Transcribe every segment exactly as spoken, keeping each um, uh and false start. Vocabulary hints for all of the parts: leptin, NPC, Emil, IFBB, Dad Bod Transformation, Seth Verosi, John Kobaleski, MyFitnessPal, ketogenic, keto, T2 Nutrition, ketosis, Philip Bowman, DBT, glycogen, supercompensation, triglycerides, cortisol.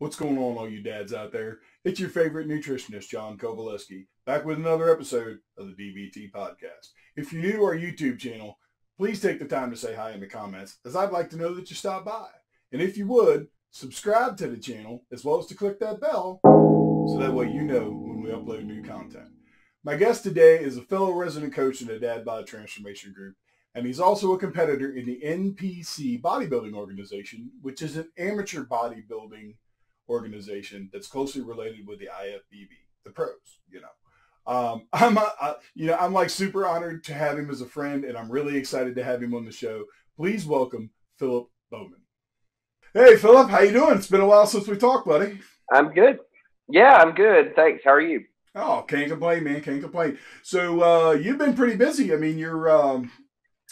What's going on, all you dads out there? It's your favorite nutritionist, John Kobaleski, back with another episode of the D B T podcast. If you're new to our YouTube channel, please take the time to say hi in the comments, as I'd like to know that you stopped by. And if you would, subscribe to the channel, as well as to click that bell, so that way you know when we upload new content. My guest today is a fellow resident coach in the Dad Bod Transformation group, and he's also a competitor in the N P C bodybuilding organization, which is an amateur bodybuilding organization that's closely related with the I F B B, the pros, you know. Um, I'm, I, you know, I'm like super honored to have him as a friend, and I'm really excited to have him on the show. Please welcome Philip Bowman. Hey, Philip, how you doing? It's been a while since we talked, buddy. I'm good. Yeah, I'm good. Thanks. How are you? Oh, can't complain, man. Can't complain. So uh, you've been pretty busy. I mean, you're um,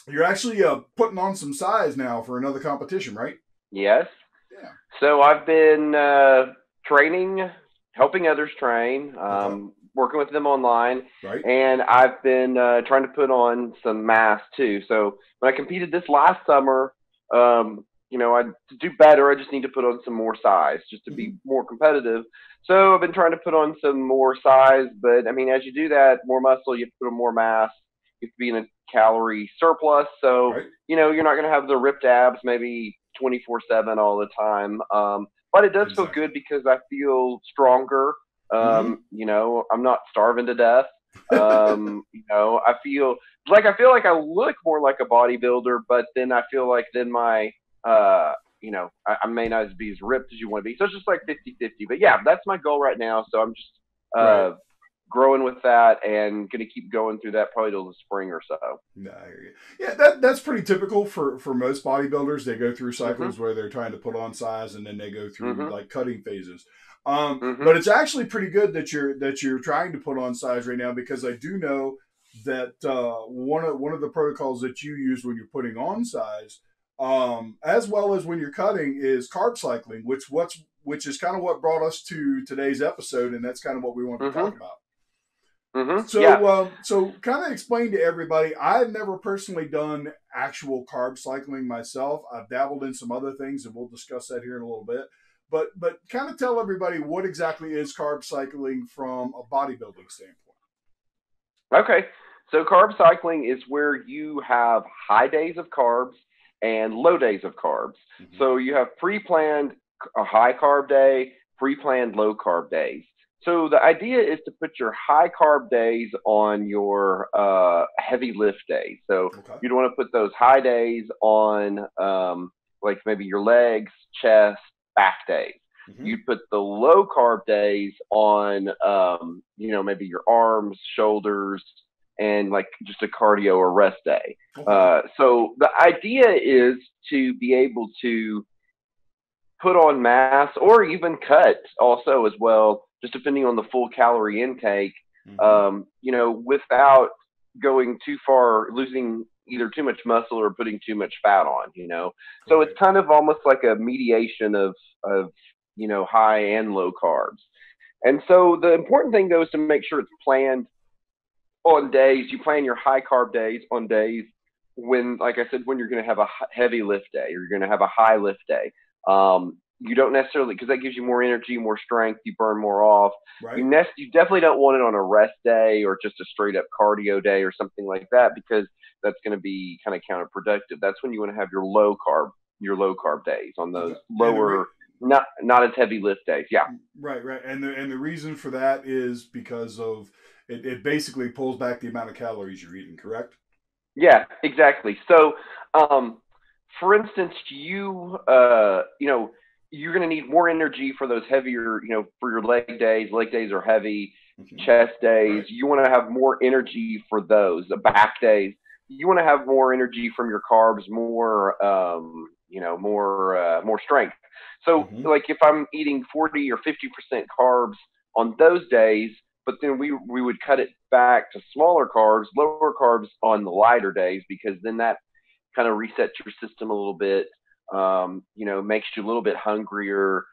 you're actually uh, putting on some size now for another competition, right? Yes. Yeah. So I've been uh, training, helping others train, um, okay. working with them online, right. and I've been uh, trying to put on some mass too. So when I competed this last summer, um, you know, I, to do better, I just need to put on some more size just to be more competitive. So I've been trying to put on some more size, but I mean, as you do that, more muscle, you have to put on more mass. You have to be in a calorie surplus. So, right. you know, you're not going to have the ripped abs maybe twenty-four seven all the time. Um, but it does exactly. feel good because I feel stronger. Um, mm-hmm. You know, I'm not starving to death. um, you know, I feel like I feel like I look more like a bodybuilder, but then I feel like then my, uh, you know, I, I may not be as ripped as you want to be. So it's just like fifty fifty. But yeah, that's my goal right now. So I'm just uh, right. growing with that and going to keep going through that probably till the spring or so. No, I hear you. Yeah, that, that's pretty typical for, for most bodybuilders. They go through cycles mm-hmm. where they're trying to put on size, and then they go through mm-hmm. like cutting phases. Um, mm-hmm. But it's actually pretty good that you're that you're trying to put on size right now, because I do know that uh, one of one of the protocols that you use when you're putting on size, um, as well as when you're cutting, is carb cycling, which what's which is kind of what brought us to today's episode, and that's kind of what we wanted mm-hmm. to talk about. Mm-hmm. So, yeah. um, so kind of explain to everybody. I've never personally done actual carb cycling myself. I've dabbled in some other things, and we'll discuss that here in a little bit. But, but kind of tell everybody what exactly is carb cycling from a bodybuilding standpoint. Okay, so carb cycling is where you have high days of carbs and low days of carbs. Mm-hmm. So you have pre-planned a high carb day, pre-planned low carb days. So the idea is to put your high carb days on your uh, heavy lift days. So okay. you don't want to put those high days on um, like maybe your legs, chest, back days. Mm-hmm. You put the low carb days on, um, you know, maybe your arms, shoulders, and like just a cardio or rest day. Okay. Uh, so the idea is to be able to put on mass or even cut also as well, just depending on the full calorie intake, mm-hmm. um, you know, without going too far, losing either too much muscle or putting too much fat on, you know. Correct. So it's kind of almost like a mediation of, of, you know, high and low carbs. And so the important thing, though, is to make sure it's planned on days. You plan your high carb days on days when, like I said, when you're going to have a heavy lift day or you're going to have a high lift day. Um, You don't necessarily, because that gives you more energy, more strength. You burn more off. Right. You, nest, you definitely don't want it on a rest day or just a straight up cardio day or something like that, because that's going to be kind of counterproductive. That's when you want to have your low carb, your low carb days on those lower, not not as heavy lift days. Yeah. Right, right. And the and the reason for that is because of it, it basically pulls back the amount of calories you're eating. Correct. Yeah, exactly. So, um, for instance, you uh, you know. you're going to need more energy for those heavier, you know, for your leg days. Leg days are heavy, mm-hmm. chest days. Right. You want to have more energy for those. The back days, you want to have more energy from your carbs, more, um, you know, more, uh, more strength. So mm-hmm. like if I'm eating forty or fifty percent carbs on those days, but then we, we would cut it back to smaller carbs, lower carbs on the lighter days, because then that kind of resets your system a little bit. Um, you know, makes you a little bit hungrier,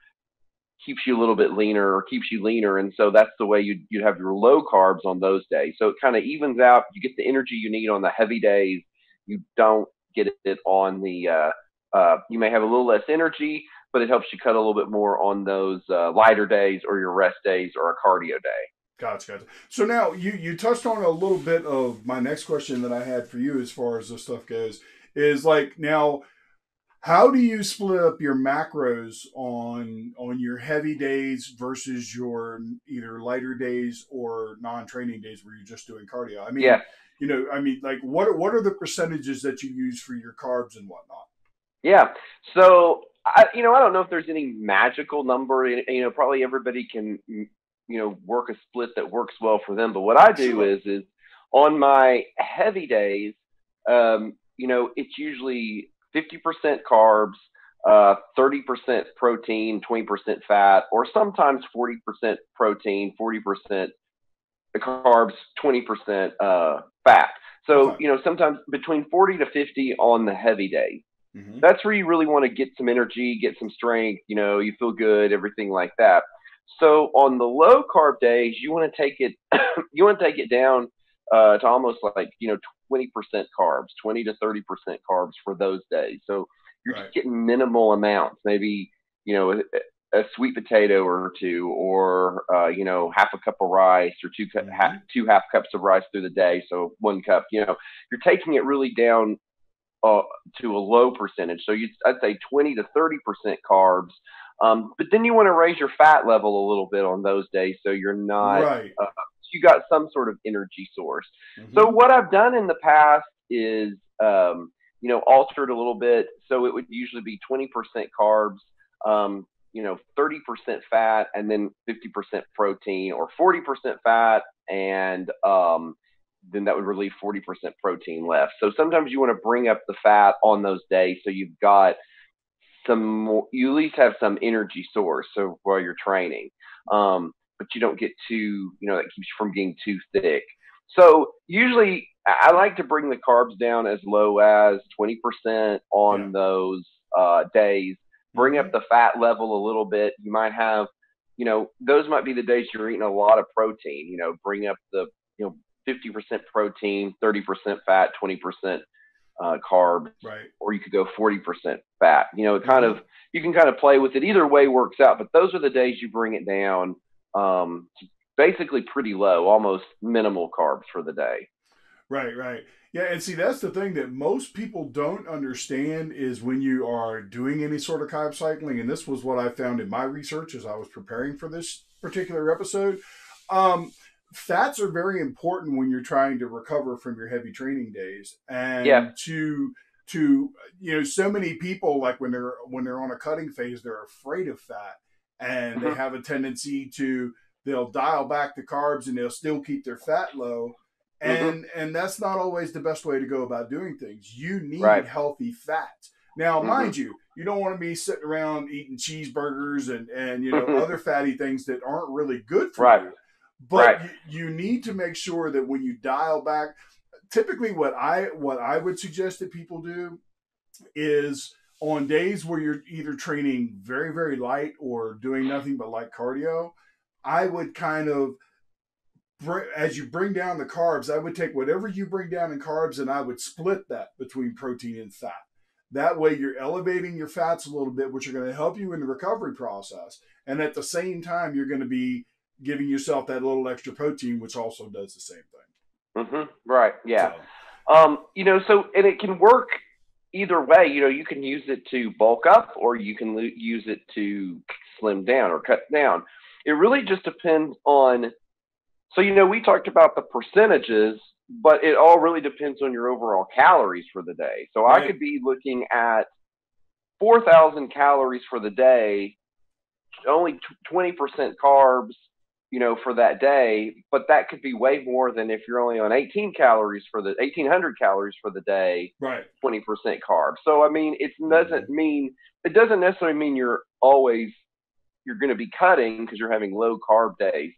keeps you a little bit leaner, or keeps you leaner. And so that's the way you you have your low carbs on those days. So it kind of evens out. You get the energy you need on the heavy days. You don't get it on the, uh, uh, you may have a little less energy, but it helps you cut a little bit more on those uh, lighter days or your rest days or a cardio day. Gotcha, gotcha. So now you, you touched on a little bit of my next question that I had for you as far as this stuff goes is like, now how do you split up your macros on on your heavy days versus your either lighter days or non-training days where you're just doing cardio? I mean, yeah. you know, I mean, like what, what are the percentages that you use for your carbs and whatnot? Yeah. So, I, you know, I don't know if there's any magical number. You know, probably everybody can – you know, work a split that works well for them. But what I do is, is on my heavy days, um, you know, it's usually fifty percent carbs, uh, thirty percent protein, twenty percent fat, or sometimes forty percent protein, forty percent carbs, twenty percent uh, fat. So, you know, sometimes between forty to fifty on the heavy days. Mm-hmm. That's where you really want to get some energy, get some strength, you know, you feel good, everything like that. So on the low carb days, you want to take it, you want to take it down uh, to almost like, you know, twenty percent carbs, twenty to thirty percent carbs for those days. So you're right. just getting minimal amounts, maybe, you know, a, a sweet potato or two, or, uh, you know, half a cup of rice or two, mm-hmm. half, two half cups of rice through the day. So one cup, you know, you're taking it really down uh, to a low percentage. So you'd, I'd say twenty to thirty percent carbs. Um, but then you want to raise your fat level a little bit on those days, so you're not right. uh, you got some sort of energy source. Mm-hmm. So what I've done in the past is um, you know, altered a little bit. So it would usually be twenty percent carbs, um, you know, thirty percent fat, and then fifty percent protein, or forty percent fat, and um, then that would relieve forty percent protein left. So sometimes you want to bring up the fat on those days, so you've got some, you at least have some energy source. So while you're training, um, but you don't get too, you know, that keeps you from getting too thick. So usually I like to bring the carbs down as low as twenty percent on yeah. those uh, days, bring up the fat level a little bit. You might have, you know, those might be the days you're eating a lot of protein, you know, bring up the, you know, fifty percent protein, thirty percent fat, twenty percent Uh, carbs, right. or you could go forty percent fat. You know, it kind mm-hmm. of, you can kind of play with it. Either way works out, but those are the days you bring it down um, to basically pretty low, almost minimal carbs for the day. Right, right. Yeah, and see, that's the thing that most people don't understand is when you are doing any sort of carb cycling, and this was what I found in my research as I was preparing for this particular episode. Um, Fats are very important when you're trying to recover from your heavy training days, and yeah. to to you know, so many people, like when they're when they're on a cutting phase, they're afraid of fat, and mm-hmm. they have a tendency to they'll dial back the carbs and they'll still keep their fat low, and mm-hmm. and that's not always the best way to go about doing things. You need right. healthy fats. Now, mm-hmm. mind you, you don't want to be sitting around eating cheeseburgers and and you know mm-hmm. other fatty things that aren't really good for right. you. But right. you, you need to make sure that when you dial back, typically what I what I would suggest that people do is on days where you're either training very, very light or doing nothing but light cardio, I would kind of, as you bring down the carbs, I would take whatever you bring down in carbs and I would split that between protein and fat. That way you're elevating your fats a little bit, which are going to help you in the recovery process. And at the same time, you're going to be giving yourself that little extra protein, which also does the same thing. Mm-hmm. Right. Yeah. So. Um, you know, so, and it can work either way. You know, you can use it to bulk up, or you can use it to slim down or cut down. It really just depends on, so, you know, we talked about the percentages, but it all really depends on your overall calories for the day. So right. I could be looking at four thousand calories for the day, only twenty percent carbs, you know, for that day, but that could be way more than if you're only on eighteen calories for the eighteen hundred calories for the day, right? twenty percent carbs. So, I mean, it doesn't mean, it doesn't necessarily mean you're always, you're going to be cutting because you're having low carb days.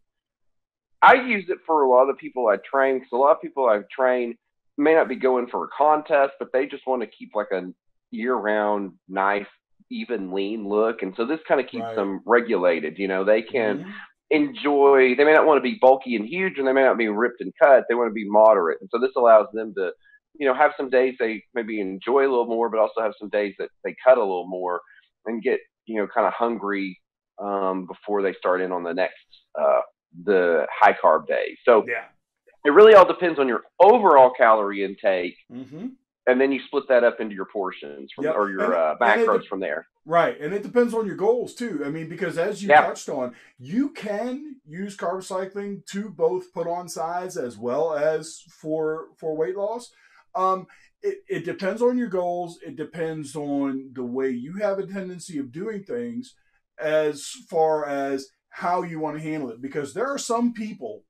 I use it for a lot of people I train, because a lot of people I've trained may not be going for a contest, but they just want to keep like a year round, nice, even lean look. And so this kind of keeps right. them regulated. You know, they can, mm-hmm. enjoy, they may not want to be bulky and huge, and they may not be ripped and cut. They want to be moderate. And so this allows them to, you know, have some days they maybe enjoy a little more, but also have some days that they cut a little more and get you know, kind of hungry um, before they start in on the next, uh, the high carb day. So yeah. It really all depends on your overall calorie intake. Mm-hmm. And then you split that up into your portions from, yep. or your and, uh, macros it, from there. Right. And it depends on your goals too. I mean, because as you yep. touched on, you can use carb cycling to both put on size as well as for, for weight loss. Um, it, it depends on your goals. It depends on the way you have a tendency of doing things as far as how you want to handle it. Because there are some people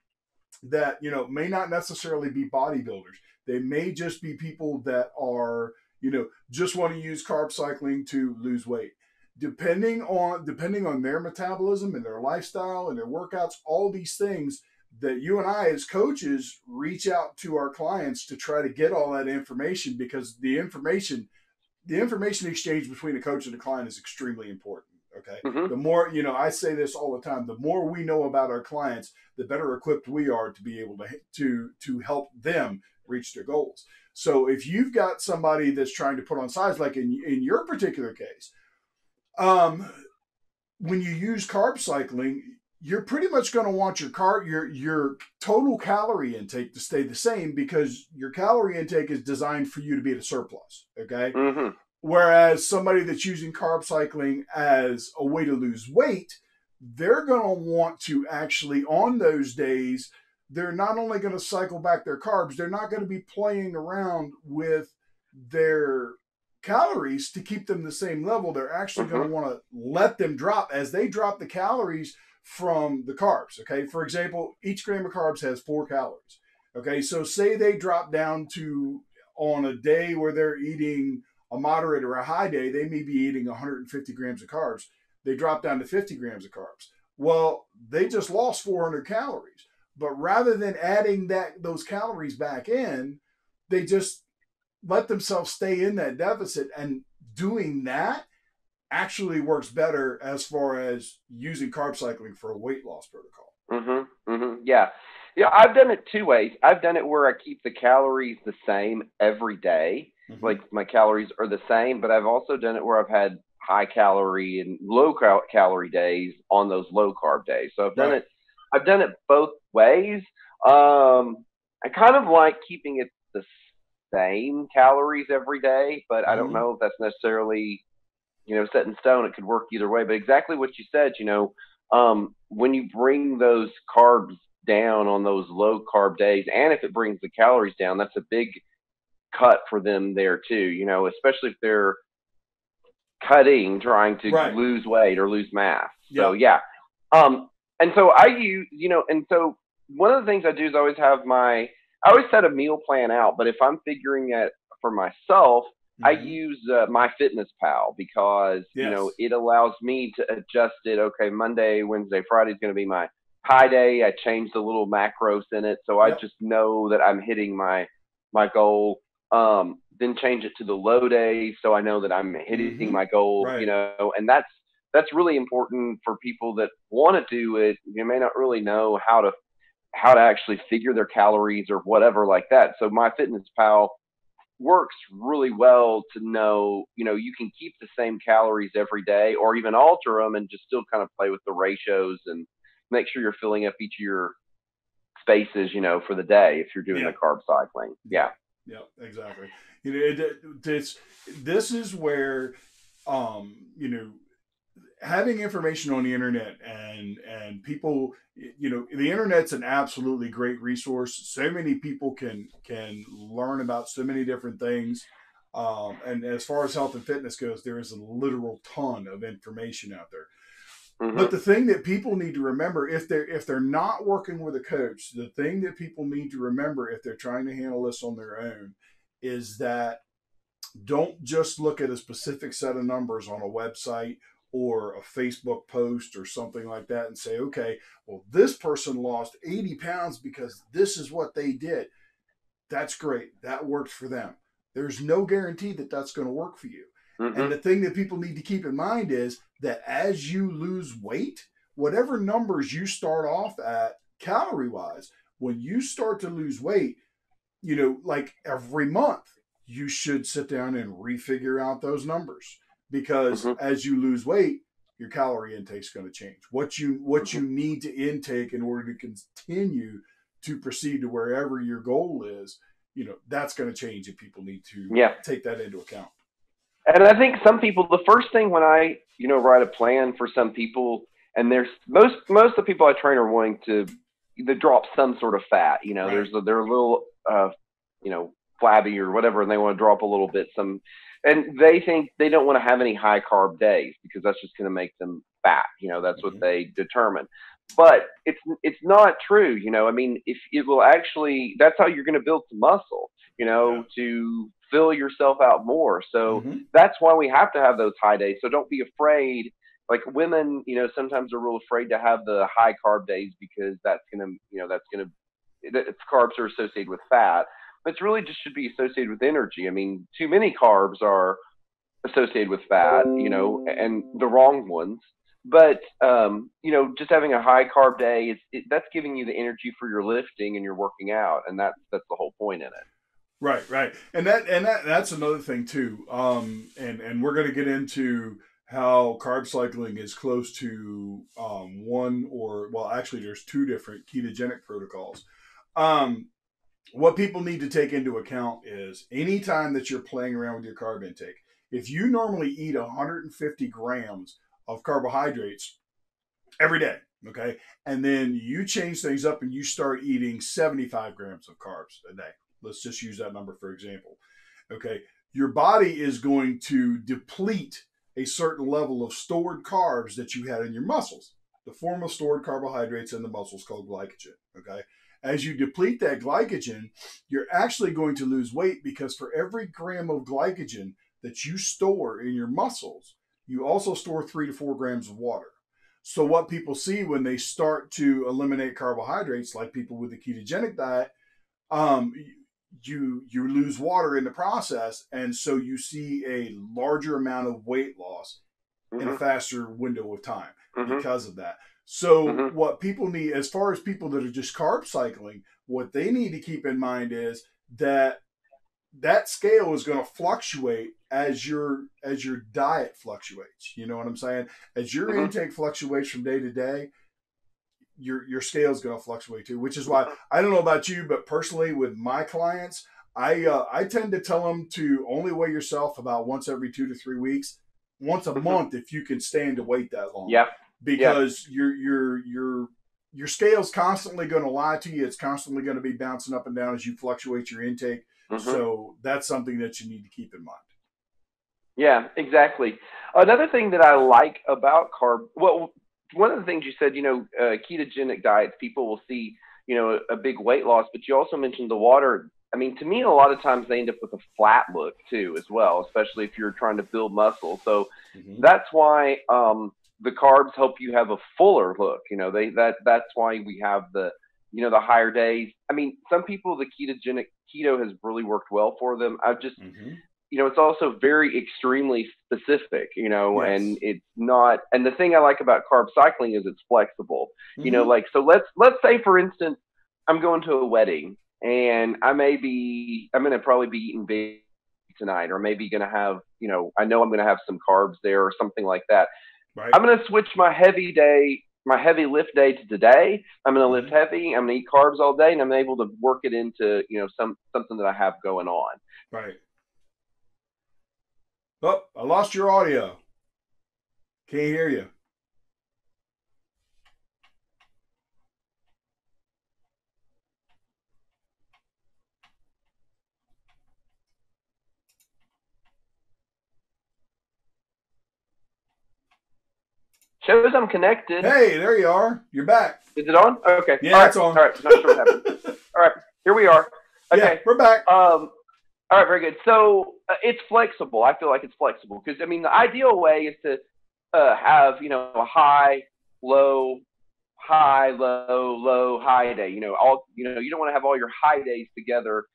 that, you know, may not necessarily be bodybuilders. They may just be people that are, you know, just want to use carb cycling to lose weight. Depending on depending on their metabolism and their lifestyle and their workouts, all these things that you and I as coaches reach out to our clients to try to get all that information, because the information, the information exchange between a coach and a client is extremely important. Okay. Mm-hmm. The more, you know, I say this all the time, the more we know about our clients, the better equipped we are to be able to, to, to help them reach their goals. So if you've got somebody that's trying to put on size, like in, in your particular case, um, when you use carb cycling, you're pretty much going to want your car, your, your total calorie intake to stay the same, because your calorie intake is designed for you to be at a surplus. Okay. Mm-hmm. Whereas somebody that's using carb cycling as a way to lose weight, they're going to want to actually, on those days, they're not only going to cycle back their carbs, they're not going to be playing around with their calories to keep them the same level. They're actually going to want to let them drop as they drop the calories from the carbs. Okay. For example, each gram of carbs has four calories. Okay. So say they drop down to, on a day where they're eating a moderate or a high day, they may be eating one hundred fifty grams of carbs. They drop down to fifty grams of carbs. Well, they just lost four hundred calories, but rather than adding that, those calories back in, they just let themselves stay in that deficit. And doing that actually works better as far as using carb cycling for a weight loss protocol. Mm-hmm, mm-hmm, yeah. Yeah. I've done it two ways. I've done it where I keep the calories the same every day. Mm-hmm. Like my calories are the same, but I've also done it where I've had high calorie and low cal calorie days on those low carb days. So I've done right. it, I've done it both ways. Um, I kind of like keeping it the same calories every day, but mm-hmm. I don't know if that's necessarily, you know, set in stone. It could work either way, but exactly what you said, you know, um, when you bring those carbs down on those low carb days, and if it brings the calories down, that's a big cut for them there too, you know, especially if they're cutting, trying to right. lose weight or lose mass. Yep. So yeah. Um, and so I use, you know, and so one of the things I do is I always have my, I always set a meal plan out, but if I'm figuring it for myself, mm-hmm. I use uh, MyFitnessPal because, yes. you know, it allows me to adjust it. Okay. Monday, Wednesday, Friday is going to be my high day. I change the little macros in it. So yep. I just know that I'm hitting my, my goal. Um, then change it to the low day, so I know that I'm hitting mm-hmm. my goal, right. you know, and that's, that's really important for people that want to do it. You may not really know how to, how to actually figure their calories or whatever like that. So MyFitnessPal works really well to know, you know, you can keep the same calories every day or even alter them and just still kind of play with the ratios and make sure you're filling up each of your spaces, you know, for the day if you're doing yeah. the carb cycling. Yeah. Yeah, exactly. You know, it, it, this, this is where, um, you know, having information on the internet and, and people, you know, the internet's an absolutely great resource. So many people can, can learn about so many different things. Um, and as far as health and fitness goes, there is a literal ton of information out there. Mm-hmm. But the thing that people need to remember, if they're, if they're not working with a coach, the thing that people need to remember if they're trying to handle this on their own is that don't just look at a specific set of numbers on a website or a Facebook post or something like that and say, okay, well, this person lost eighty pounds because this is what they did. That's great. That worked for them. There's no guarantee that that's going to work for you. Mm-hmm. And the thing that people need to keep in mind is that as you lose weight, whatever numbers you start off at calorie wise, when you start to lose weight, you know, like every month, you should sit down and refigure out those numbers because mm-hmm. as you lose weight, your calorie intake is going to change. What you, what you need to intake in order to continue to proceed to wherever your goal is, you know, that's going to change, and people need to yeah. take that into account. And I think some people, the first thing when I, you know, write a plan for some people, and there's most, most of the people I train are wanting to, they drop some sort of fat, you know, right. there's a, they're a little, uh, you know, flabby or whatever, and they want to drop a little bit, some, and they think they don't want to have any high carb days because that's just going to make them fat. You know, that's mm-hmm. what they determine, but it's, it's not true. You know, I mean, if it will actually, that's how you're going to build some muscle, you know, yeah. to fill yourself out more. So mm-hmm. that's why we have to have those high days. So don't be afraid. Like women, you know, sometimes are real afraid to have the high carb days because that's going to, you know, that's going to, it's carbs are associated with fat. It's really just should be associated with energy. I mean, too many carbs are associated with fat, you know, and the wrong ones. But, um, you know, just having a high carb day, is it, that's giving you the energy for your lifting and your working out. And that's, that's the whole point in it. Right, right. And that, and that, that's another thing too. Um, and, and we're going to get into how carb cycling is close to um, one or, well, actually there's two different ketogenic protocols. Um, What people need to take into account is anytime that you're playing around with your carb intake, if you normally eat one hundred fifty grams of carbohydrates every day, okay, and then you change things up and you start eating seventy-five grams of carbs a day. Let's just use that number for example. Okay, your body is going to deplete a certain level of stored carbs that you had in your muscles, the form of stored carbohydrates in the muscles called glycogen, okay? As you deplete that glycogen, you're actually going to lose weight because for every gram of glycogen that you store in your muscles, you also store three to four grams of water. So what people see when they start to eliminate carbohydrates, like people with a ketogenic diet, um, you, you lose water in the process. And so you see a larger amount of weight loss mm-hmm. in a faster window of time mm-hmm. because of that. So mm-hmm. what people need, as far as people that are just carb cycling, what they need to keep in mind is that that scale is going to fluctuate as your, as your diet fluctuates. You know what I'm saying? As your mm-hmm. intake fluctuates from day to day, your, your scale is going to fluctuate too, which is why, I don't know about you, but personally with my clients, I, uh, I tend to tell them to only weigh yourself about once every two to three weeks, once a mm-hmm. month, if you can stand to wait that long. Yep. Because your yeah. your your your scale's constantly going to lie to you. It's constantly going to be bouncing up and down as you fluctuate your intake. Mm-hmm. So that's something that you need to keep in mind. Yeah, exactly. Another thing that I like about carb, well, one of the things you said, you know, uh, ketogenic diets, people will see, you know, a, a big weight loss, but you also mentioned the water. I mean, to me, a lot of times they end up with a flat look too, as well, especially if you're trying to build muscle. So mm-hmm. that's why, um, the carbs help you have a fuller look. You know, they, that, that's why we have the, you know, the higher days. I mean, some people, the ketogenic keto has really worked well for them. I've just, mm-hmm. you know, it's also very extremely specific, you know, yes. and it's not, and the thing I like about carb cycling is it's flexible, mm-hmm. you know, like, so let's, let's say for instance, I'm going to a wedding and I may be, I'm going to probably be eating big tonight, or maybe going to have, you know, I know I'm going to have some carbs there or something like that. Right. I'm going to switch my heavy day, my heavy lift day to today. I'm going to lift heavy. I'm going to eat carbs all day, and I'm able to work it into, you know, some something that I have going on. Right. Oh, I lost your audio. Can't hear you. Shows I'm connected. Hey, there you are. You're back. Is it on? Okay. Yeah, all right. It's on. All right. Not sure what happened. All right. Here we are. Okay. Yeah, we're back. Um. All right. Very good. So uh, it's flexible. I feel like it's flexible because, I mean, the ideal way is to uh, have, you know, a high, low, high, low, low, high day. You know, all, you know, you don't want to have all your high days together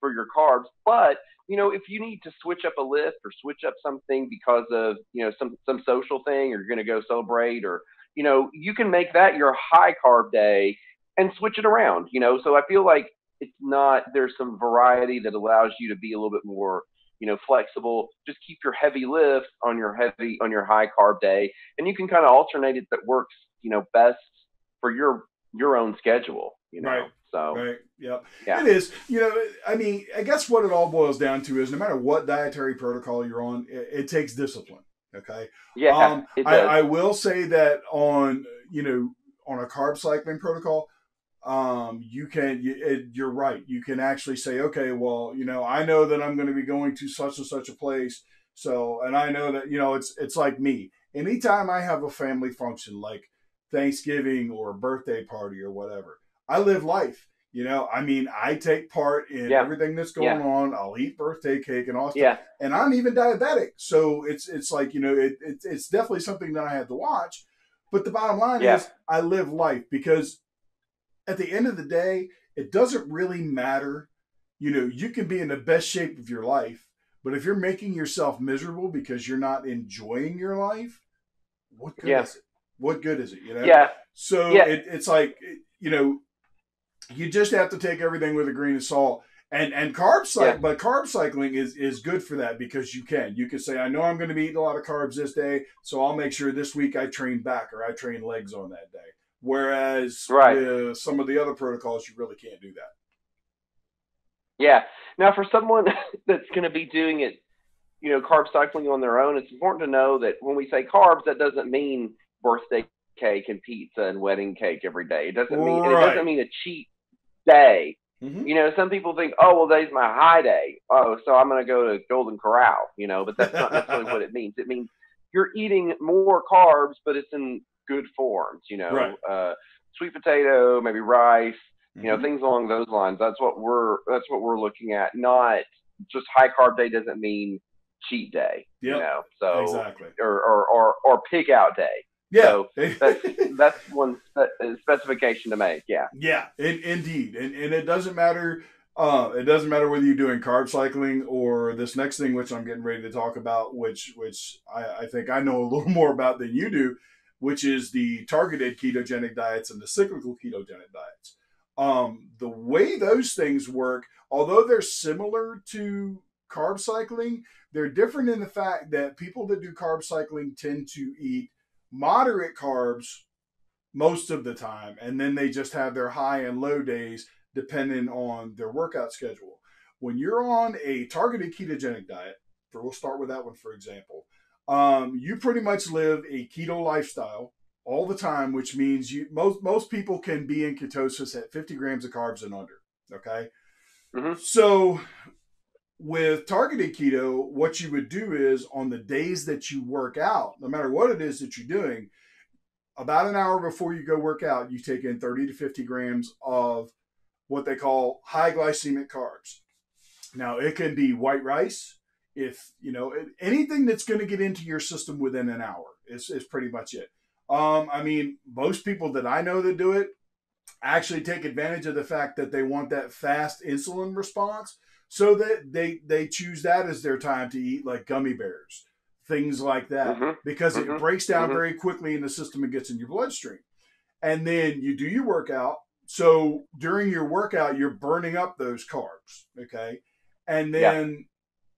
for your carbs, but you know, if you need to switch up a lift or switch up something because of, you know, some, some social thing, or you're going to go celebrate, or, you know, you can make that your high carb day and switch it around, you know? So I feel like it's not, there's some variety that allows you to be a little bit more, you know, flexible. Just keep your heavy lift on your heavy, on your high carb day, and you can kind of alternate it that works, you know, best for your your own schedule, you know. Right. So right. Yep. Yeah. It is. You know, I mean, I guess what it all boils down to is no matter what dietary protocol you're on, it, it takes discipline. Okay. Yeah. Um, it does. I, I will say that on you know on a carb cycling protocol, um, you can you, it, you're right. You can actually say, okay, well, you know, I know that I'm going to be going to such and such a place. So, and I know that you know it's it's like me. Anytime I have a family function like Thanksgiving or a birthday party or whatever, I live life. You know, I mean, I take part in yeah. everything that's going yeah. on. I'll eat birthday cake and all stuff. Yeah. And I'm even diabetic. So it's it's like, you know, it, it, it's definitely something that I had to watch. But the bottom line yeah. is I live life, because at the end of the day, it doesn't really matter. You know, you can be in the best shape of your life, but if you're making yourself miserable because you're not enjoying your life, what good yeah. is it? What good is it? You know? Yeah. So yeah. It, it's like, you know, you just have to take everything with a grain of salt, and and carb cycle, yeah. but carb cycling is is good for that, because you can you can say, I know I'm going to be eating a lot of carbs this day, so I'll make sure this week I train back or I train legs on that day. Whereas right. uh, some of the other protocols, you really can't do that. Yeah. Now, for someone that's going to be doing it, you know, carb cycling on their own, it's important to know that when we say carbs, that doesn't mean birthday cake and pizza and wedding cake every day. It doesn't mean right. it doesn't mean a cheat day. Mm-hmm. You know, some people think, oh, well, today's my high day. Oh, so I'm going to go to Golden Corral, you know, but that's not necessarily what it means. It means you're eating more carbs, but it's in good forms, you know, right. uh, sweet potato, maybe rice, mm-hmm. you know, things along those lines. That's what we're, that's what we're looking at. Not just high carb day doesn't mean cheat day, yep. you know, so, exactly. or, or, or, or pig out day. Yeah, so that's, that's one specification to make. Yeah, yeah, it, indeed, and and it doesn't matter. Uh, it doesn't matter whether you're doing carb cycling or this next thing, which I'm getting ready to talk about, which which I, I think I know a little more about than you do, which is the targeted ketogenic diets and the cyclical ketogenic diets. Um, the way those things work, although they're similar to carb cycling, they're different in the fact that people that do carb cycling tend to eat moderate carbs most of the time, and then they just have their high and low days depending on their workout schedule. When you're on a targeted ketogenic diet, for we'll start with that one for example, um, you pretty much live a keto lifestyle all the time, which means you most most people can be in ketosis at fifty grams of carbs and under. Okay, mm-hmm. So with targeted keto, what you would do is on the days that you work out, no matter what it is that you're doing, about an hour before you go work out, you take in thirty to fifty grams of what they call high glycemic carbs. Now, it can be white rice. If, you know, anything that's going to get into your system within an hour is, is pretty much it. Um, I mean, most people that I know that do it actually take advantage of the fact that they want that fast insulin response. So that they, they choose that as their time to eat, like gummy bears, things like that, mm-hmm. because mm-hmm. it breaks down mm-hmm. very quickly in the system and gets in your bloodstream. And then you do your workout. So during your workout, you're burning up those carbs, okay? And then,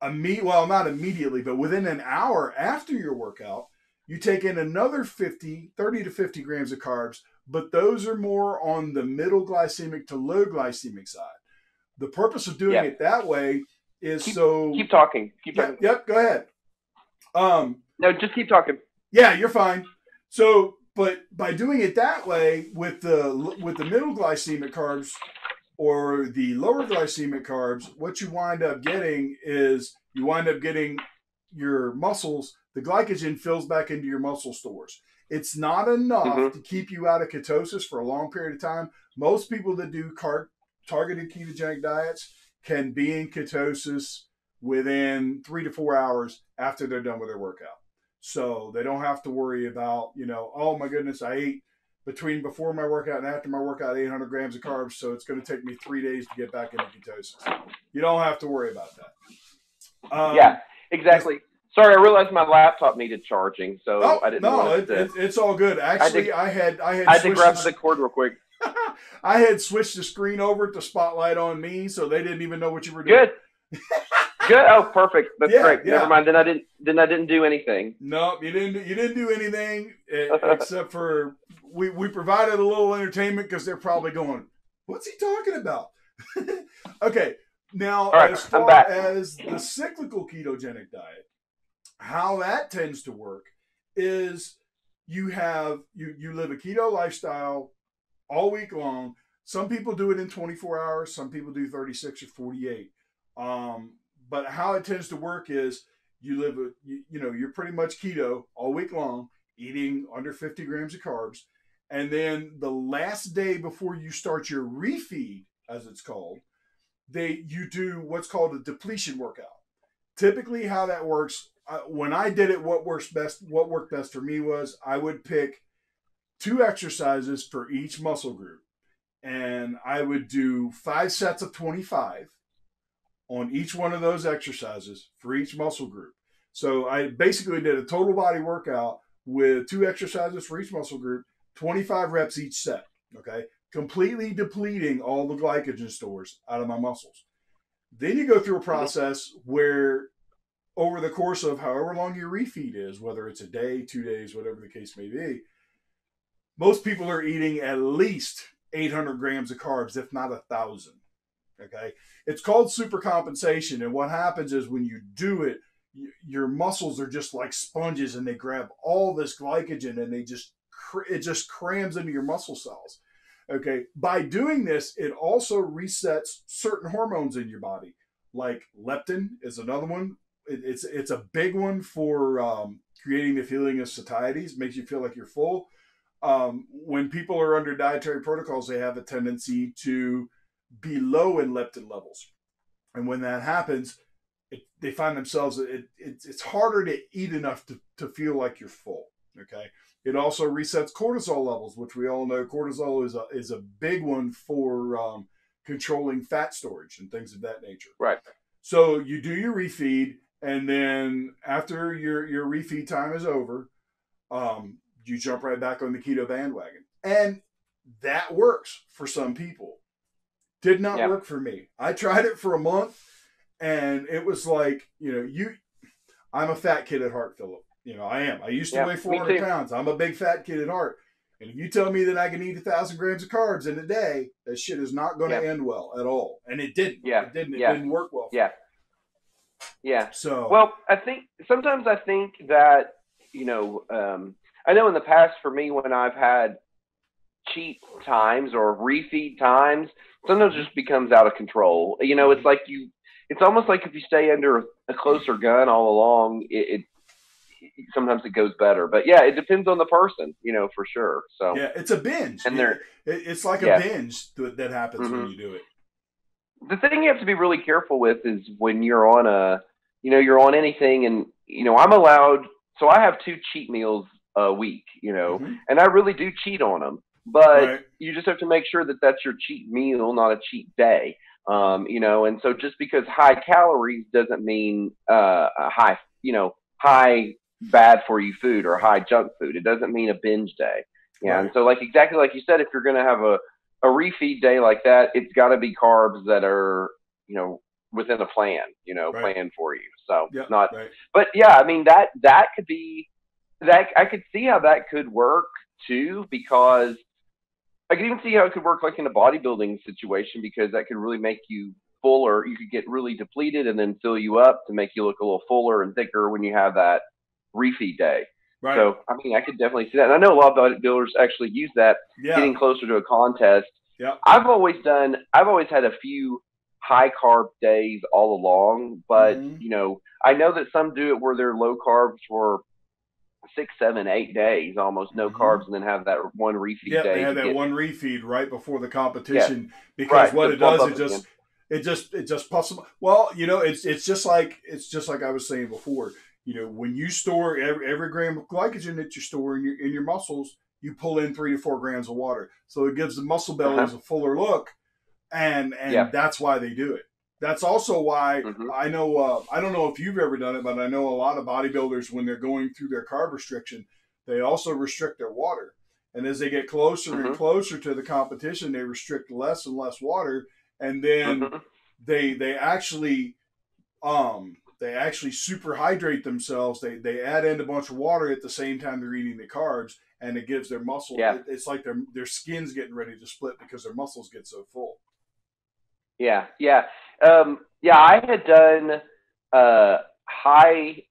yeah. imme- well, not immediately, but within an hour after your workout, you take in another fifty, thirty to fifty grams of carbs, but those are more on the middle glycemic to low glycemic side. The purpose of doing yeah. it that way is keep, so... Keep talking. Keep talking. Yeah, yep, go ahead. Um, no, just keep talking. Yeah, you're fine. So, but by doing it that way with the with the middle glycemic carbs or the lower glycemic carbs, what you wind up getting is you wind up getting your muscles, the glycogen fills back into your muscle stores. It's not enough mm-hmm. to keep you out of ketosis for a long period of time. Most people that do carb targeted ketogenic diets can be in ketosis within three to four hours after they're done with their workout. So they don't have to worry about, you know, oh my goodness, I ate between before my workout and after my workout eight hundred grams of carbs, so it's going to take me three days to get back into ketosis. You don't have to worry about that. Um, yeah, exactly. Sorry, I realized my laptop needed charging, so oh, I didn't know. No, it, it, it's all good. Actually, I, dig- I had I had I had grab the cord real quick. I had switched the screen over to spotlight on me, so they didn't even know what you were doing. Good. Good. Oh, perfect. That's yeah, great. Yeah. Never mind. Then I didn't. Then I didn't do anything. No, you didn't. You didn't do anything except for we we provided a little entertainment because they're probably going, "What's he talking about?" Okay. Now, right, as far as the cyclical ketogenic diet, how that tends to work is you have you you live a keto lifestyle all week long. Some people do it in twenty-four hours. Some people do thirty-six or forty-eight. Um, But how it tends to work is you live, a, you, you know, you're pretty much keto all week long, eating under fifty grams of carbs. And then the last day before you start your refeed, as it's called, they you do what's called a depletion workout. Typically how that works, uh, when I did it, what works best, what worked best for me was I would pick two exercises for each muscle group. And I would do five sets of twenty-five. On each one of those exercises for each muscle group. So I basically did a total body workout with two exercises for each muscle group, twenty-five reps each set, okay? Completely depleting all the glycogen stores out of my muscles. Then you go through a process where over the course of however long your refeed is, whether it's a day, two days, whatever the case may be, most people are eating at least eight hundred grams of carbs, if not a thousand. Okay, it's called supercompensation, and what happens is when you do it, you, your muscles are just like sponges, and they grab all this glycogen, and they just it just crams into your muscle cells. Okay, by doing this, it also resets certain hormones in your body, like leptin is another one. It, it's it's a big one for um, creating the feeling of satiety. It makes you feel like you're full. Um, when people are under dietary protocols, they have a tendency to be low in leptin levels, and when that happens, it, they find themselves it, it, it's harder to eat enough to, to feel like you're full. Okay, it also resets cortisol levels, which we all know cortisol is a is a big one for um, controlling fat storage and things of that nature. Right. So you do your refeed, and then after your your refeed time is over, um, you jump right back on the keto bandwagon, and that works for some people. Did not yep. work for me. I tried it for a month, and it was like, you know, you, I'm a fat kid at heart, Philip. You know, I am. I used to yep. weigh four hundred pounds. I'm a big fat kid at heart. And if you tell me that I can eat a thousand grams of carbs in a day, that shit is not going to yep. end well at all. And it didn't. Yeah. It didn't. It yeah. didn't work well. For yeah. Me. Yeah. So. Well, I think sometimes I think that, you know, um, I know in the past for me when I've had cheat times or refeed times, sometimes it just becomes out of control. You know, it's like you, it's almost like if you stay under a closer gun all along, it, it, it sometimes it goes better. But yeah, it depends on the person, you know, for sure. So yeah, it's a binge. And there, it's like yeah. a binge that happens mm-hmm. when you do it. The thing you have to be really careful with is when you're on a, you know, you're on anything, and you know, I'm allowed. So I have two cheat meals a week, you know, mm-hmm. and I really do cheat on them. But right. you just have to make sure that that's your cheat meal, not a cheat day, um, you know. And so just because high calories doesn't mean uh, a high, you know, high bad for you food or high junk food. It doesn't mean a binge day. Yeah. Right. And so like exactly like you said, if you're going to have a, a refeed day like that, it's got to be carbs that are, you know, within a plan, you know, right. plan for you. So yep. not. Right. But, yeah, I mean, that that could be that I could see how that could work, too, because I could even see how it could work like in a bodybuilding situation, because that could really make you fuller. You could get really depleted and then fill you up to make you look a little fuller and thicker when you have that refeed day. Right. So, I mean, I could definitely see that. And I know a lot of bodybuilders actually use that yeah. getting closer to a contest. Yeah. I've always done – I've always had a few high-carb days all along, but, mm-hmm. you know, I know that some do it where they're low-carbs for – six, seven, eight days, almost no carbs, and then have that one refeed yeah, day. Yeah, they have that one refeed right before the competition yeah. because right. what it does, it just, it just, it just puffs them. Well, you know, it's it's just like it's just like I was saying before. You know, when you store every, every gram of glycogen that you store in your in your muscles, you pull in three to four grams of water, so it gives the muscle bellies uh-huh. a fuller look, and and yeah. that's why they do it. That's also why mm-hmm. I know, uh, I don't know if you've ever done it, but I know a lot of bodybuilders, when they're going through their carb restriction, they also restrict their water. And as they get closer mm-hmm. and closer to the competition, they restrict less and less water. And then mm-hmm. they, they actually Um, they actually super hydrate themselves. They they add in a bunch of water at the same time they're eating the carbs, and it gives their muscle. Yeah. It, it's like their their skin's getting ready to split because their muscles get so full. Yeah, yeah, um, yeah. I had done uh, high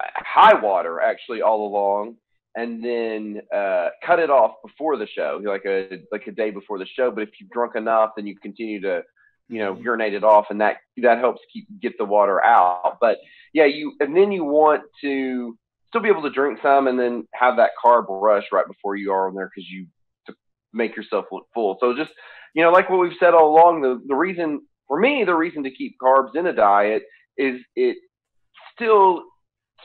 high water actually all along, and then uh, cut it off before the show, like a like a day before the show. But if you've drunk enough, then you continue to, you know, urinate it off, and that that helps keep get the water out. But yeah, you and then you want to still be able to drink some, and then have that carb rush right before you are on there because you to make yourself look full. So just, you know, like what we've said all along, the the reason for me, the reason to keep carbs in a diet is it still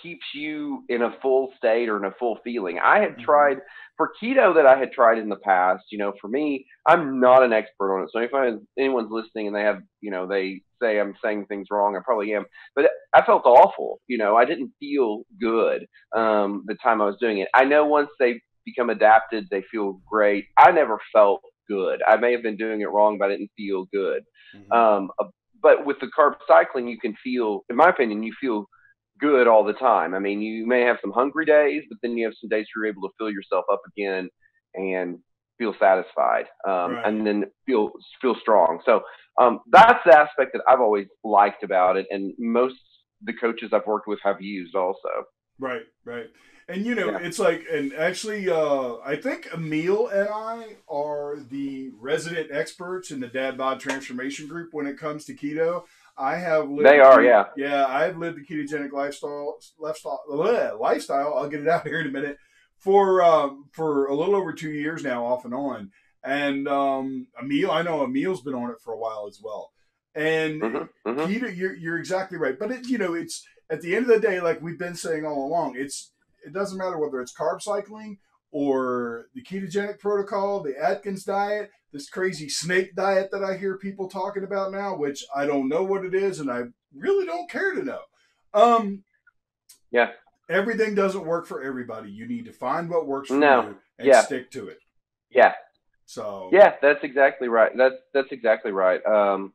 keeps you in a full state or in a full feeling. I had tried for keto that I had tried in the past, you know, for me, I'm not an expert on it. So if I, anyone's listening and they have, you know, they say I'm saying things wrong, I probably am, but I felt awful. You know, I didn't feel good um, the time I was doing it. I know once they become adapted, they feel great. I never felt good. I may have been doing it wrong, but I didn't feel good. Mm-hmm. Um, but with the carb cycling, you can feel, in my opinion, you feel good all the time. I mean, you may have some hungry days, but then you have some days where you're able to fill yourself up again and feel satisfied, um, right. and then feel feel strong. So um, that's the aspect that I've always liked about it, and most the coaches I've worked with have used also. Right, right. And, you know, yeah. it's like, and actually, uh, I think Emil and I are the resident experts in the Dad Bod Transformation group when it comes to keto. I have lived. They are, yeah. Yeah, I've lived the ketogenic lifestyle, lifestyle, lifestyle. I'll get it out here in a minute. For uh, for a little over two years now, off and on. And um, Emil, I know Emil's been on it for a while as well. And mm-hmm, mm-hmm. keto, you're you're exactly right. But it, you know, it's at the end of the day, like we've been saying all along, it's it doesn't matter whether it's carb cycling or the ketogenic protocol, the Atkins diet, this crazy snake diet that I hear people talking about now, which I don't know what it is and I really don't care to know. Um, yeah. Everything doesn't work for everybody. You need to find what works for no. you and yeah. stick to it. Yeah. So. Yeah, that's exactly right. That's, that's exactly right. Um,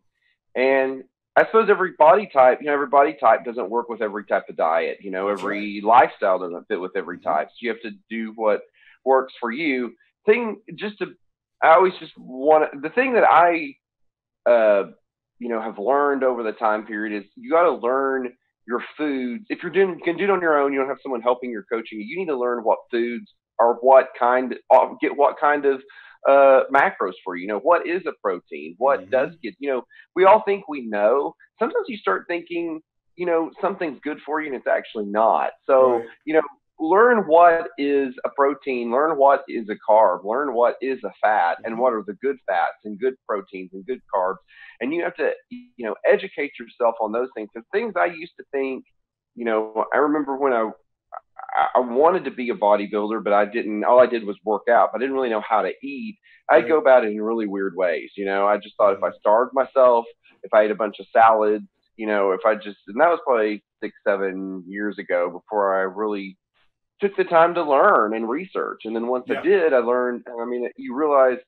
and I suppose every body type, you know, every body type doesn't work with every type of diet. You know, every lifestyle doesn't fit with every type. So you have to do what works for you. Thing just to, I always just want the thing that I, uh, you know, have learned over the time period is you got to learn your foods. If you're doing, you can do it on your own. You don't have someone helping you or coaching you. You need to learn what foods are what kind, get what kind of uh, macros for you. You know, what is a protein? What mm-hmm. does get, you know, we all think we know. Sometimes you start thinking, you know, something's good for you and it's actually not. So, right. you know, learn what is a protein, learn what is a carb, learn what is a fat, and what are the good fats and good proteins and good carbs. And you have to, you know, educate yourself on those things. Because things I used to think, you know, I remember when I, I wanted to be a bodybuilder, but I didn't, all I did was work out. But I didn't really know how to eat. I'd go about it in really weird ways. You know, I just thought if I starved myself, if I ate a bunch of salads, you know, if I just, and that was probably six, seven years ago before I really took the time to learn and research. And then once yeah. I did, I learned, I mean, you realize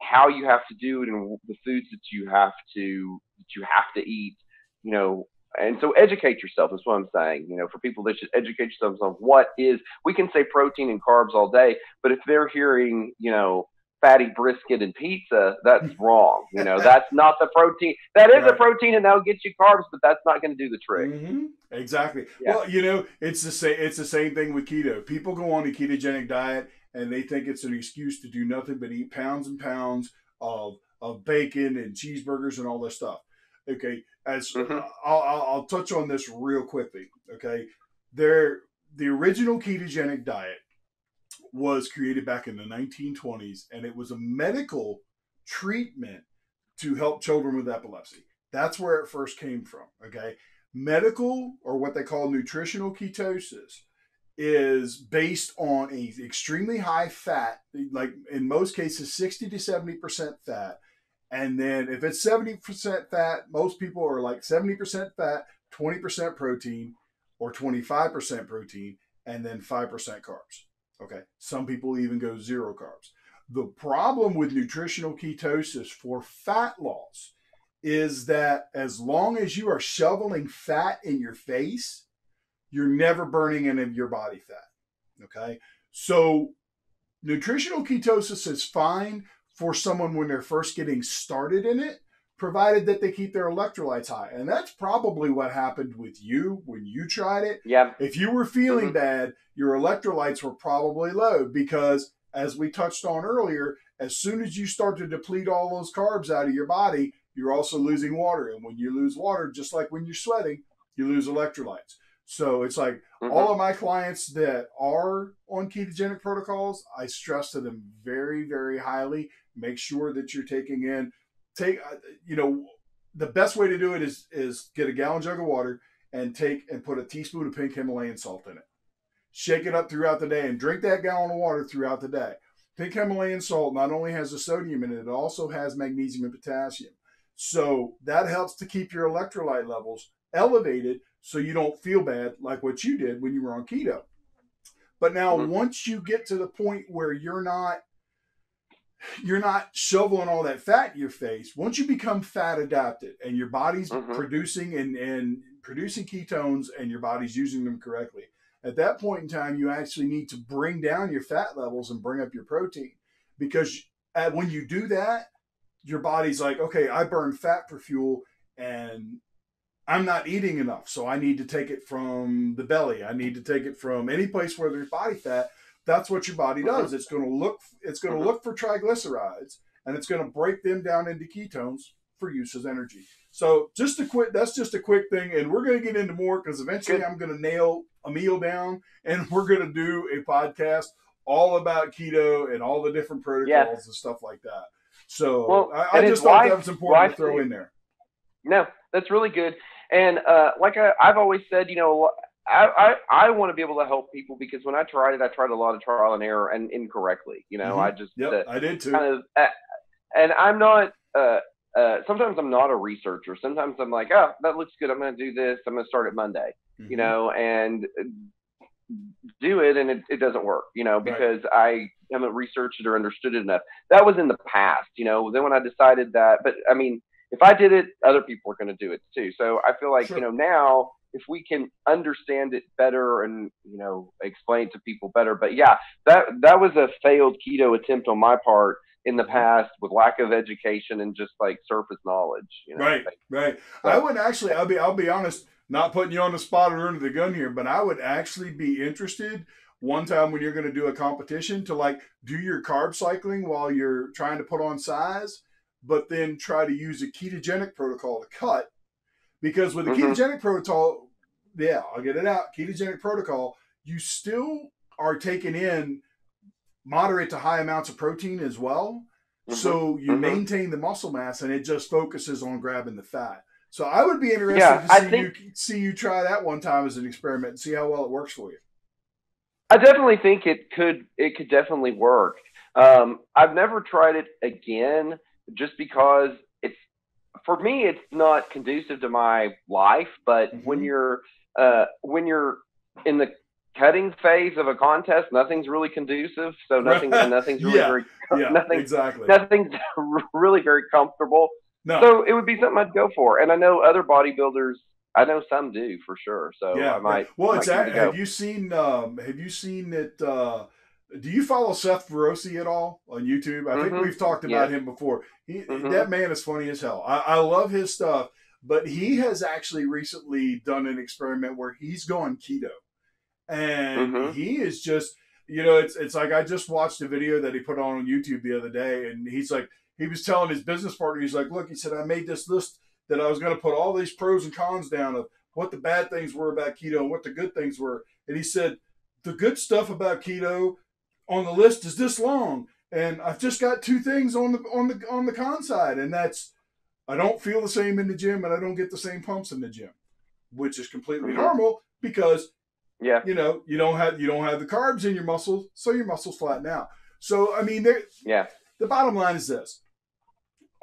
how you have to do it and the foods that you have to, that you have to eat, you know, and so educate yourself is what I'm saying, you know, for people that should educate themselves on what is, we can say protein and carbs all day, but if they're hearing, you know, fatty brisket and pizza, that's wrong. You know, that's not the protein. That is right. a protein, and that'll get you carbs, but that's not going to do the trick. Mm-hmm. Exactly. Yeah. Well, you know, it's the same. It's the same thing with keto. People go on a ketogenic diet, and they think it's an excuse to do nothing but eat pounds and pounds of of bacon and cheeseburgers and all this stuff. Okay, as mm-hmm. uh, I'll, I'll touch on this real quickly. Okay, there the original ketogenic diet was created back in the nineteen twenties, and it was a medical treatment to help children with epilepsy. That's where it first came from, okay? Medical, or what they call nutritional ketosis, is based on a extremely high fat, like in most cases, sixty to seventy percent fat. And then if it's seventy percent fat, most people are like seventy percent fat, twenty percent protein, or twenty-five percent protein, and then five percent carbs. Okay, some people even go zero carbs. The problem with nutritional ketosis for fat loss is that as long as you are shoveling fat in your face, you're never burning any of your body fat, okay? So nutritional ketosis is fine for someone when they're first getting started in it, provided that they keep their electrolytes high. And that's probably what happened with you when you tried it. Yeah. If you were feeling mm-hmm. bad, your electrolytes were probably low because, as we touched on earlier, as soon as you start to deplete all those carbs out of your body, you're also losing water. And when you lose water, just like when you're sweating, you lose electrolytes. So it's like mm-hmm. all of my clients that are on ketogenic protocols, I stress to them very, very highly, make sure that you're taking in, take, you know, the best way to do it is, is get a gallon jug of water and take and put a teaspoon of pink Himalayan salt in it. Shake it up throughout the day and drink that gallon of water throughout the day. Pink Himalayan salt not only has the sodium in it, it also has magnesium and potassium. So that helps to keep your electrolyte levels elevated so you don't feel bad like what you did when you were on keto. But now mm-hmm. once you get to the point where you're not, you're not shoveling all that fat in your face, once you become fat adapted and your body's mm-hmm. producing and, and producing ketones and your body's using them correctly, at that point in time, you actually need to bring down your fat levels and bring up your protein, because at, when you do that, your body's like, okay, I burn fat for fuel and I'm not eating enough. So I need to take it from the belly. I need to take it from any place where there's body fat. That's what your body does. Mm-hmm. It's going to look, it's going to mm-hmm. look for triglycerides and it's going to break them down into ketones for use as energy. So just a quick, that's just a quick thing. And we're going to get into more because eventually Good. I'm going to nail Emil down and we're going to do a podcast all about keto and all the different protocols yeah. and stuff like that. So well, I, I just thought that was important to throw in there. No, that's really good. And uh, like I, I've always said, you know, I, I, I want to be able to help people because when I tried it, I tried a lot of trial and error and incorrectly. You know, mm-hmm. I just yep, uh, I did too. Kind of, uh, and I'm not uh, – uh, sometimes I'm not a researcher. Sometimes I'm like, oh, that looks good. I'm going to do this. I'm going to start it Monday, mm-hmm. you know, and do it and it, it doesn't work, you know, because right. I – haven't researched it or understood it enough. That was in the past, you know. Then when I decided that, but I mean, if I did it, other people are going to do it too. So I feel like, sure. you know, now if we can understand it better and, you know, explain it to people better. But yeah, that, that was a failed keto attempt on my part in the past with lack of education and just like surface knowledge, you know? Right. Right. So, I would actually, I'll be, I'll be honest, not putting you on the spot or under the gun here, but I would actually be interested one time when you're going to do a competition to like do your carb cycling while you're trying to put on size, but then try to use a ketogenic protocol to cut, because with a mm-hmm. ketogenic protocol, yeah, I'll get it out. Ketogenic protocol, you still are taking in moderate to high amounts of protein as well. Mm-hmm. So you mm-hmm. maintain the muscle mass and it just focuses on grabbing the fat. So I would be interested yeah, to see, think- you, see you try that one time as an experiment and see how well it works for you. I definitely think it could, it could definitely work. Um, I've never tried it again just because it's, for me, it's not conducive to my life, but mm-hmm. when you're, uh, when you're in the cutting phase of a contest, nothing's really conducive. So nothing, nothing's really, yeah. very, yeah, nothing, exactly. nothing's really very comfortable. No. So it would be something I'd go for. And I know other bodybuilders, I know some do for sure. So yeah, I might. Well, it's exactly. Have you seen, um, have you seen that? Uh, do you follow Seth Verosi at all on YouTube? I mm-hmm. think we've talked about yeah. him before. He, mm-hmm. that man is funny as hell. I, I love his stuff, but he has actually recently done an experiment where he's gone keto and mm-hmm. he is just, you know, it's, it's like, I just watched a video that he put on, on YouTube the other day. And he's like, he was telling his business partner, he's like, look, he said, I made this list that I was going to put all these pros and cons down of what the bad things were about keto and what the good things were. And he said, the good stuff about keto on the list is this long. And I've just got two things on the, on the, on the con side. And that's, I don't feel the same in the gym and I don't get the same pumps in the gym, which is completely mm-hmm. normal because yeah, you know, you don't have, you don't have the carbs in your muscles. So your muscles flatten out. So, I mean, there, yeah, the bottom line is this.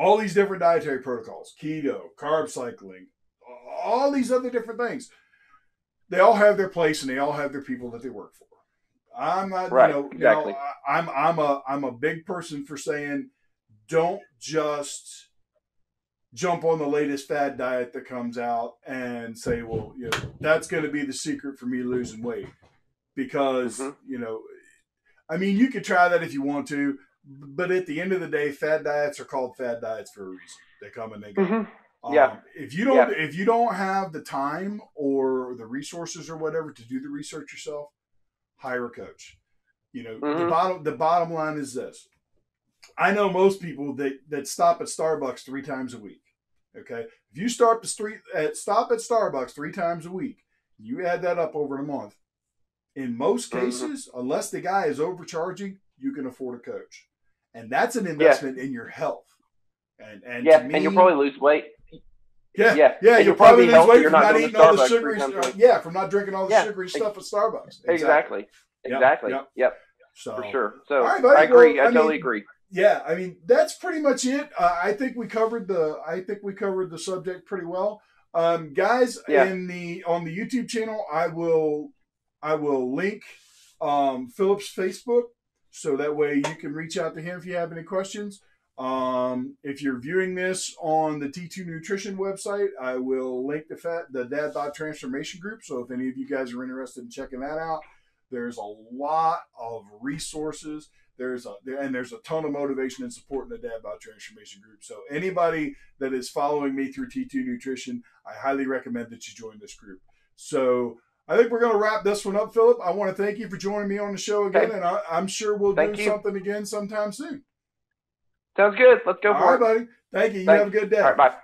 All these different dietary protocols, keto, carb cycling, all these other different things, they all have their place and they all have their people that they work for. I'm not, right, you know, exactly. you know, I'm, I'm a, I'm a big person for saying, don't just jump on the latest fad diet that comes out and say, well, you know, that's going to be the secret for me losing weight. Because, mm-hmm. you know, I mean, you could try that if you want to, but at the end of the day, fad diets are called fad diets for a reason. They come and they go. Mm-hmm. Um, yeah. If you don't, yeah. if you don't have the time or the resources or whatever to do the research yourself, hire a coach. You know, mm-hmm. the bottom, the bottom line is this. I know most people that, that stop at Starbucks three times a week. Okay. If you start at three, at, stop at Starbucks three times a week, you add that up over a month. In most cases, mm-hmm. unless the guy is overcharging, you can afford a coach. And that's an investment yeah. in your health. And, and yeah, to me, and you'll probably lose weight. Yeah, yeah, yeah you'll, you'll probably, probably lose healthy, weight from not, not eating all the sugary stuff. Yeah, from not drinking all the yeah. sugary stuff at Starbucks. Exactly. Exactly. Yep. yep. yep. So, for sure. So right, I agree. Well, I, I mean, totally agree. Yeah, I mean, that's pretty much it. Uh, I think we covered the I think we covered the subject pretty well. Um, guys, yeah. in the on the YouTube channel, I will I will link um, Philip's Facebook, so that way you can reach out to him if you have any questions. Um, if you're viewing this on the T two Nutrition website, I will link the fat, the Dad Bod Transformation group. So if any of you guys are interested in checking that out, there's a lot of resources. There's a, and there's a ton of motivation and support in the Dad Bod Transformation group. So anybody that is following me through T two Nutrition, I highly recommend that you join this group. So I think we're going to wrap this one up, Philip. I want to thank you for joining me on the show again, okay. and I, I'm sure we'll thank do you. something again sometime soon. Sounds good. Let's go for it. All right, buddy. Thank you. You Thanks. have a good day. All right, bye.